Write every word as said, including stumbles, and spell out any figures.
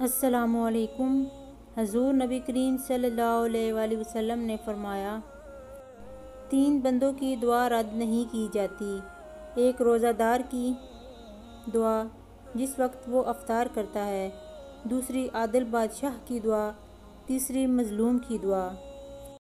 अस्सलामु अलैकुम। हजूर नबी करीम सल्लल्लाहु अलैहि वसल्लम ने फरमाया, तीन बंदों की दुआ रद्द नहीं की जाती। एक रोज़ादार की दुआ जिस वक्त वो अफ्तार करता है, दूसरी आदिल बादशाह की दुआ, तीसरी मज़लूम की दुआ।